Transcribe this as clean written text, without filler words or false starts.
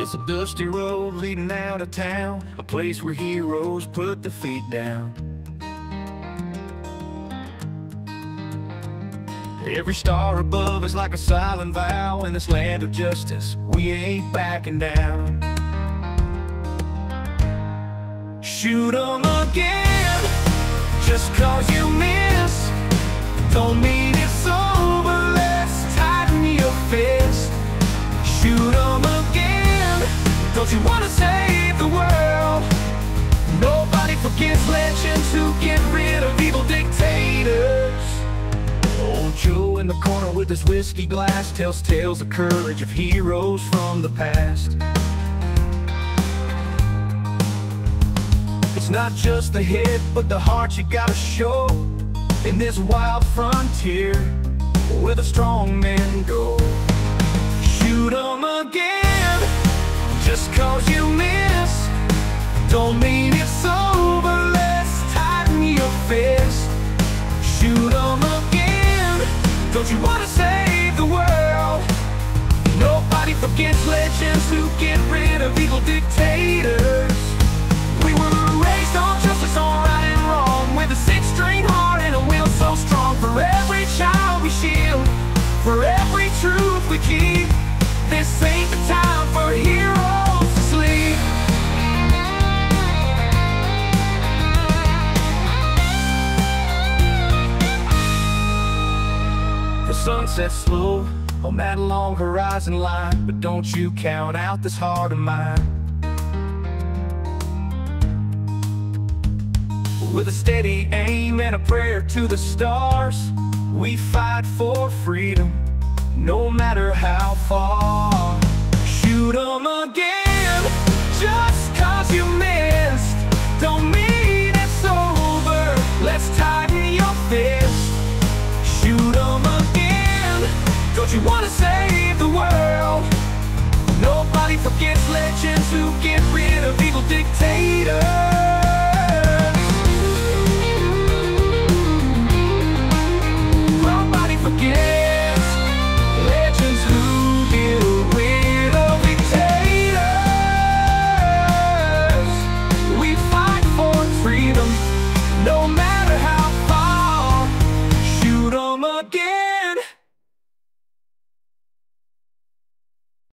It's a dusty road leading out of town, a place where heroes put their feet down. Every star above is like a silent vow. In this land of justice, we ain't backing down. Shoot 'em again, just cause you miss, don't mean it's over, let's tighten your fist. Shoot 'em again, don't you wanna save the world? Nobody forgets legends who get rid of evil dictators. Old Joe in the corner with his whiskey glass tells tales of courage of heroes from the past. It's not just the head, but the heart you gotta show in this wild frontier where the strong men go. Shoot 'em again, just cause you miss, don't mean it's over, let's tighten your fist. Shoot 'em again, don't you wanna save the world? Nobody forgets legends who get rid of evil dictators. We were raised on justice, on right and wrong, with a six-string heart and a will so strong. For every child we shield, for every truth we keep, this ain't the time for heroes to sleep. The sun sets slow on that long horizon line, but don't you count out this heart of mine. With a steady aim and a prayer to the stars, we fight for freedom, no matter how far. Shoot 'em again, just cause you missed, don't mean it's over, let's tighten your fist. Shoot 'em again, don't you wanna save the world? Nobody forgets legends who get rid of evil dictators.